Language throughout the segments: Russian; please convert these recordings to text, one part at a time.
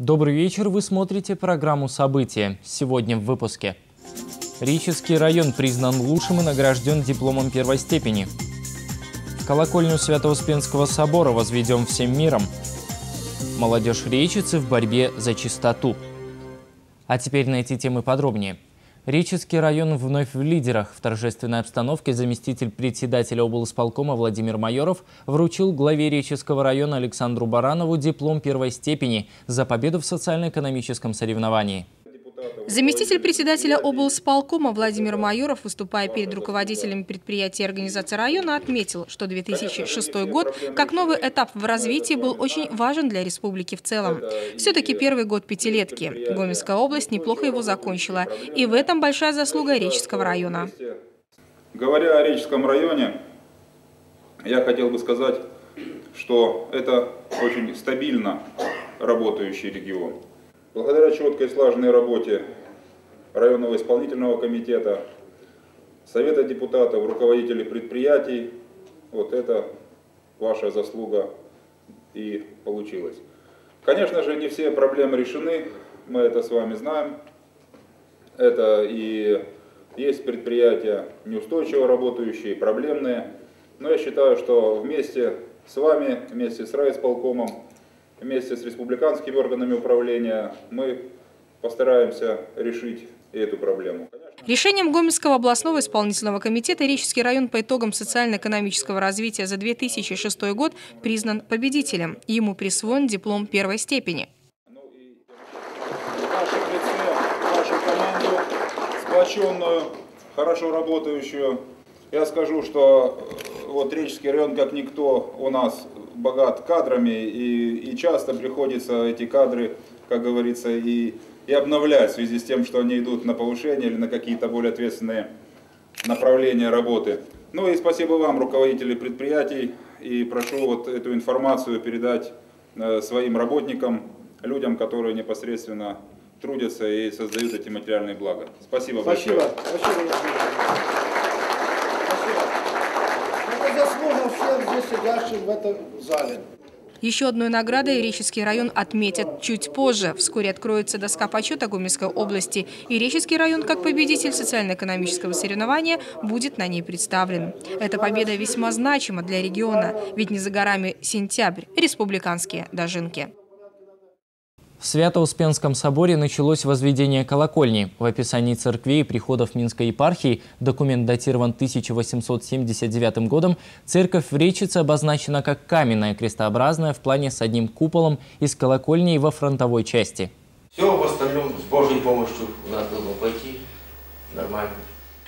Добрый вечер, вы смотрите программу «Событие». Сегодня в выпуске. Речицкий район признан лучшим и награжден дипломом первой степени. Колокольню Свято-Успенского собора возведем всем миром. Молодежь Речицы в борьбе за чистоту. А теперь на эти темы подробнее. Речицкий район вновь в лидерах. В торжественной обстановке заместитель председателя облсполкома Владимир Майоров вручил главе Речицкого района Александру Баранову диплом первой степени за победу в социально-экономическом соревновании. Заместитель председателя облсполкома Владимир Майоров, выступая перед руководителями предприятий и организаций района, отметил, что 2006 год, как новый этап в развитии, был очень важен для республики в целом. Все-таки первый год пятилетки. Гомельская область неплохо его закончила. И в этом большая заслуга Речицкого района. Говоря о Речицком районе, я хотел бы сказать, что это очень стабильно работающий регион. Благодаря четкой и слаженной работе районного исполнительного комитета, совета депутатов, руководителей предприятий, вот это ваша заслуга и получилось. Конечно же, не все проблемы решены, мы это с вами знаем. Это и есть предприятия неустойчиво работающие, проблемные. Но я считаю, что вместе с вами, вместе с райисполкомом, вместе с республиканскими органами управления мы постараемся решить эту проблему. Решением Гомельского областного исполнительного комитета Речицкий район по итогам социально-экономического развития за 2006 год признан победителем. Ему присвоен диплом первой степени. Нашу команду, сплоченную, хорошо работающую. Я скажу, что вот Речицкий район, как никто, у нас богат кадрами, и часто приходится эти кадры, как говорится, и обновлять в связи с тем, что они идут на повышение или на какие-то более ответственные направления работы. Ну и спасибо вам, руководители предприятий, и прошу вот эту информацию передать своим работникам, людям, которые непосредственно трудятся и создают эти материальные блага. Спасибо большое. В этом зале. Еще одной наградой Речицкий район отметят чуть позже. Вскоре откроется доска почета Гомельской области, и Речицкий район, как победитель социально-экономического соревнования, будет на ней представлен. Эта победа весьма значима для региона, ведь не за горами сентябрь, республиканские Дожинки. В Свято-Успенском соборе началось возведение колокольни. В описании церквей и приходов Минской епархии, документ датирован 1879 годом, церковь в Речице обозначена как каменная, крестообразная, в плане с одним куполом из колокольней во фронтовой части. Все в остальном с Божьей помощью у нас должно пойти нормально.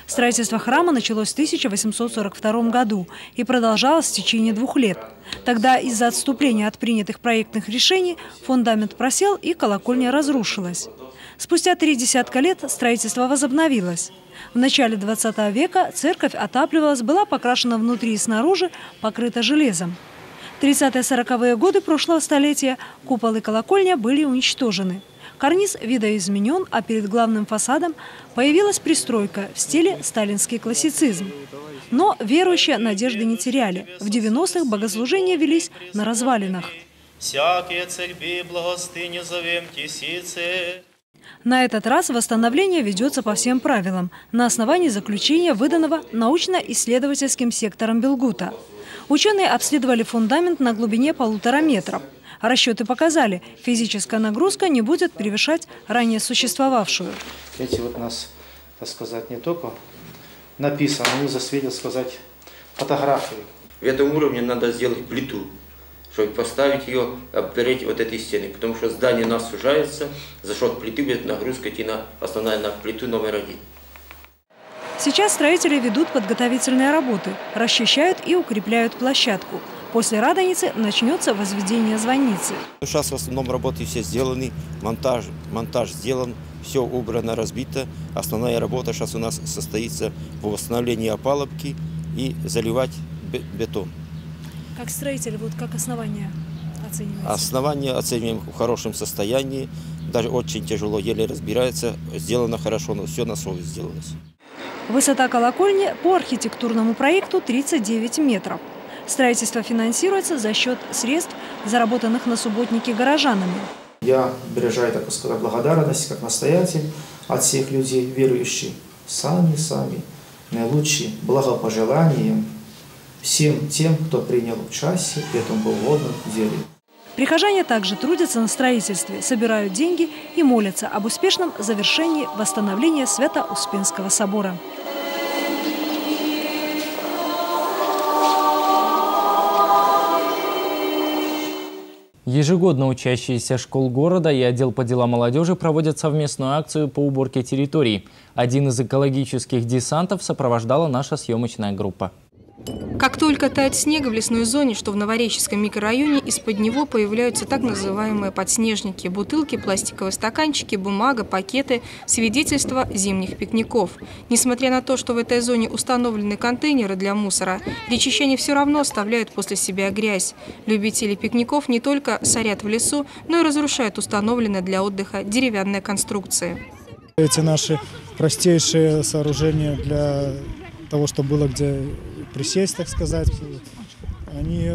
Строительство храма началось в 1842 году и продолжалось в течение 2 лет. Тогда из-за отступления от принятых проектных решений фундамент просел и колокольня разрушилась. Спустя 30 лет строительство возобновилось. В начале 20 века церковь отапливалась, была покрашена внутри и снаружи, покрыта железом. В 30-40-е годы прошлого столетия купол и колокольня были уничтожены. Карниз видоизменен, а перед главным фасадом появилась пристройка в стиле сталинский классицизм. Но верующие надежды не теряли. В 90-х богослужения велись на развалинах. На этот раз восстановление ведется по всем правилам на основании заключения, выданного научно-исследовательским сектором Белгута. Ученые обследовали фундамент на глубине 1,5 метра. Расчеты показали, физическая нагрузка не будет превышать ранее существовавшую. Эти вот нас, так сказать, не только написано, но и засветил, сказать, фотографии. В этом уровне надо сделать плиту, чтобы поставить ее, обпереть вот этой стены, потому что здание у нас сужается, за счет плиты будет нагрузка идти на основная на плиту №1. Сейчас строители ведут подготовительные работы, расчищают и укрепляют площадку. После Радоницы начнется возведение звонницы. Сейчас в основном работы все сделаны, монтаж сделан, все убрано, разбито. Основная работа сейчас у нас состоится в восстановлении опалубки и заливать бетон. Как строитель, вот как основание оцениваете? Основание оцениваем в хорошем состоянии, даже очень тяжело, еле разбирается, сделано хорошо, но все на совесть сделалось. Высота колокольни по архитектурному проекту 39 метров. Строительство финансируется за счет средств, заработанных на субботнике горожанами. Я выражаю, так сказать, благодарность как настоятель от всех людей, верующих. Сами наилучшие благопожелания всем тем, кто принял участие в этом богоугодном деле. Прихожане также трудятся на строительстве, собирают деньги и молятся об успешном завершении восстановления Свято-Успенского собора. Ежегодно учащиеся школ города и отдел по делам молодежи проводят совместную акцию по уборке территорий. Один из экологических десантов сопровождала наша съемочная группа. Как только тает снег в лесной зоне, что в Новореческом микрорайоне, из-под него появляются так называемые подснежники – бутылки, пластиковые стаканчики, бумага, пакеты, свидетельства зимних пикников. Несмотря на то, что в этой зоне установлены контейнеры для мусора, речищане все равно оставляют после себя грязь. Любители пикников не только сорят в лесу, но и разрушают установленные для отдыха деревянные конструкции. Эти наши простейшие сооружения для того, чтобы было где присесть, так сказать, они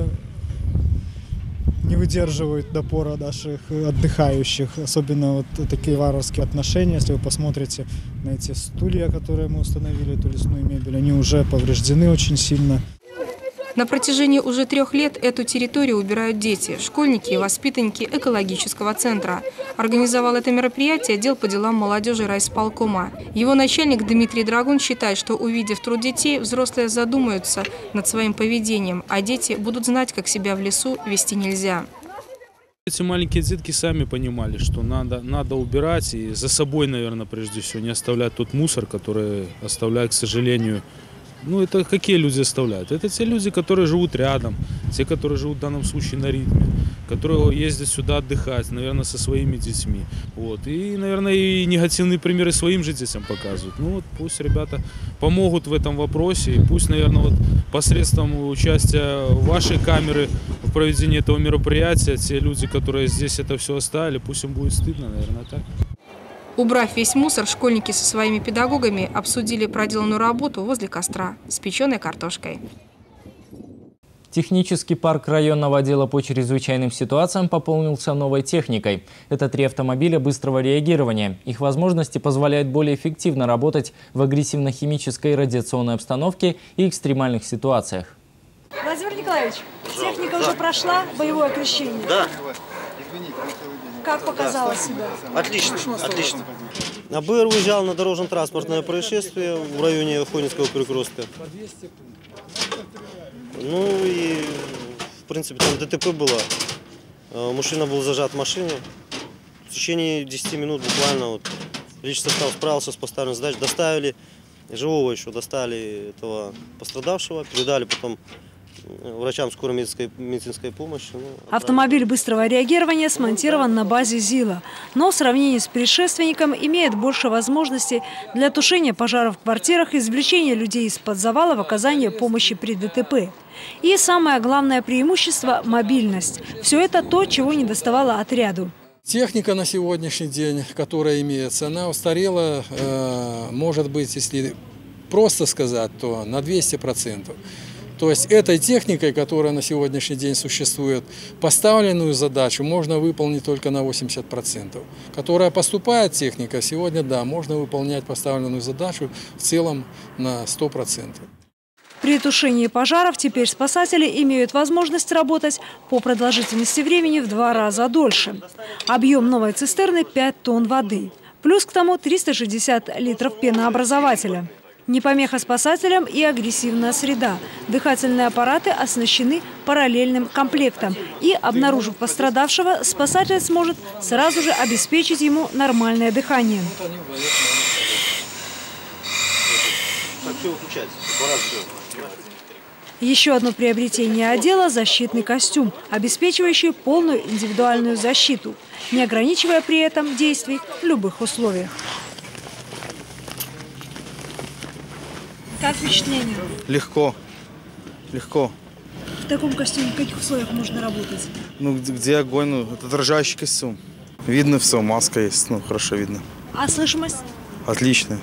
не выдерживают допора наших отдыхающих, особенно вот такие варварские отношения. Если вы посмотрите на эти стулья, которые мы установили, эту лесную мебель, они уже повреждены очень сильно. На протяжении уже 3 лет эту территорию убирают дети, школьники и воспитанники экологического центра. Организовал это мероприятие отдел по делам молодежи райисполкома. Его начальник Дмитрий Драгун считает, что, увидев труд детей, взрослые задумаются над своим поведением, а дети будут знать, как себя в лесу вести нельзя. Эти маленькие детки сами понимали, что надо убирать и за собой, наверное, прежде всего, не оставлять тот мусор, который оставляют, к сожалению. Ну, это какие люди оставляют? Это те люди, которые живут рядом, те, которые живут в данном случае на ритме, которые ездят сюда отдыхать, наверное, со своими детьми. Вот. И, наверное, и негативные примеры своим же детям показывают. Ну, вот пусть ребята помогут в этом вопросе, и пусть, наверное, вот посредством участия вашей камеры в проведении этого мероприятия, те люди, которые здесь это все оставили, пусть им будет стыдно, наверное, так. Убрав весь мусор, школьники со своими педагогами обсудили проделанную работу возле костра с печеной картошкой. Технический парк районного отдела по чрезвычайным ситуациям пополнился новой техникой. Это 3 автомобиля быстрого реагирования. Их возможности позволяют более эффективно работать в агрессивно-химической и радиационной обстановке и экстремальных ситуациях. Владимир Николаевич, техника уже прошла боевое крещение? Да. Как показала себя? Отлично, отлично. АБР уезжал на дорожно-транспортное происшествие в районе Ходинского перекрестка. Ну и, в принципе, там ДТП было. Мужчина был зажат в машине. В течение 10 минут буквально вот, личный состав справился с поставленной задачей. Доставили, живого еще достали этого пострадавшего, передали потом врачам скорой медицинской помощи. Автомобиль быстрого реагирования смонтирован на базе ЗИЛа, но в сравнении с предшественником имеет больше возможностей для тушения пожаров в квартирах, извлечения людей из-под завалов, оказания помощи при ДТП. И самое главное преимущество – мобильность. Все это то, чего не доставало отряду. Техника на сегодняшний день, которая имеется, она устарела, может быть, если просто сказать, то на 200%. То есть этой техникой, которая на сегодняшний день существует, поставленную задачу можно выполнить только на 80%. Которая поступает техника, сегодня, да, можно выполнять поставленную задачу в целом на 100%. При тушении пожаров теперь спасатели имеют возможность работать по продолжительности времени в 2 раза дольше. Объем новой цистерны – 5 тонн воды. Плюс к тому 360 литров пенообразователя. Не помеха спасателям и агрессивная среда. Дыхательные аппараты оснащены параллельным комплектом. И, обнаружив пострадавшего, спасатель сможет сразу же обеспечить ему нормальное дыхание. Еще одно приобретение отдела – защитный костюм, обеспечивающий полную индивидуальную защиту, не ограничивая при этом действий в любых условиях. Как впечатление? Легко. Легко. В таком костюме в каких условиях можно работать? Ну, где огонь? Ну, это отражающий костюм. Видно все, маска есть, ну, хорошо видно. А слышимость? Отлично.